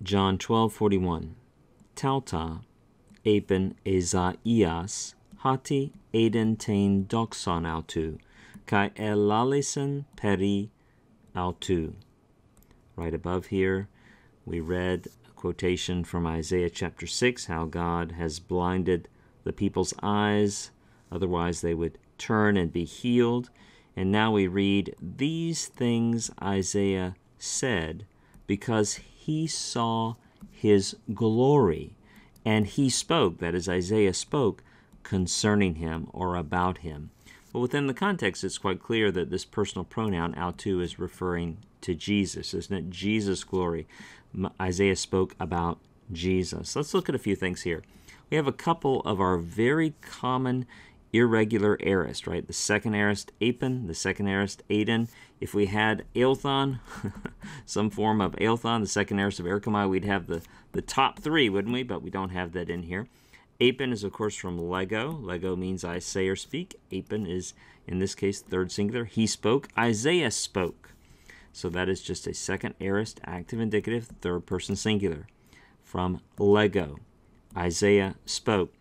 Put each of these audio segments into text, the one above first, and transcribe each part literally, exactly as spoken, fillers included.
John twelve forty-one. Tauta, eipen Esaias, hati eiden tein doxon autu, kai elalēsen peri autu. Right above here, we read a quotation from Isaiah chapter six, how God has blinded the people's eyes, otherwise they would turn and be healed. And now we read, these things Isaiah said, because he saw his glory, and he spoke, that is, Isaiah spoke, concerning him or about him. But within the context, it's quite clear that this personal pronoun, autu, is referring to Jesus. Isn't it Jesus' glory? Isaiah spoke about Jesus. Let's look at a few things here. We have a couple of our very common irregular aorist, right? The second aorist, eipen, the second aorist, eiden. If we had Aethon, some form of Aethon, the second aorist of Erkamai, we'd have the, the top three, wouldn't we? But we don't have that in here. Eipen is, of course, from Lego. Lego means I say or speak. Eipen is, in this case, third singular. He spoke. Isaiah spoke. So that is just a second aorist, active indicative, third person singular. From Lego, Isaiah spoke.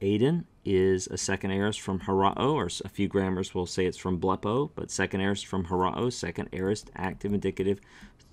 Eiden is a second aorist from horaō, or a few grammars will say it's from Blepo, but second aorist from horaō, second aorist, active indicative,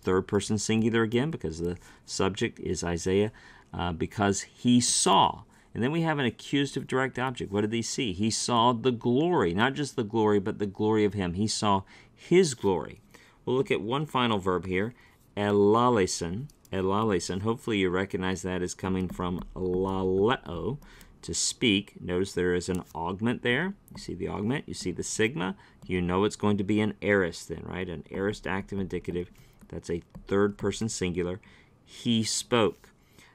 third person singular again, because the subject is Isaiah, uh, because he saw. And then we have an accusative direct object. What did he see? He saw the glory, not just the glory, but the glory of him. He saw his glory. We'll look at one final verb here, elalēsen, elalēsen. Hopefully you recognize that as coming from Laleo, to speak. Notice there is an augment there. You see the augment, you see the sigma. You know it's going to be an aorist then, right? An aorist active indicative. That's a third person singular. He spoke.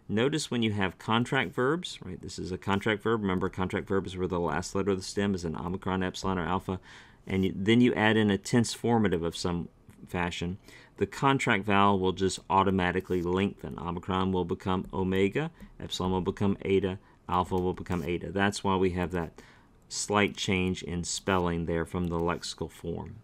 Notice when you have contract verbs, right? This is a contract verb. Remember, contract verb is where the last letter of the stem is an omicron, epsilon, or alpha. And you, then you add in a tense formative of some fashion. The contract vowel will just automatically lengthen. Omicron will become omega, epsilon will become eta, alpha will become eta. That's why we have that slight change in spelling there from the lexical form.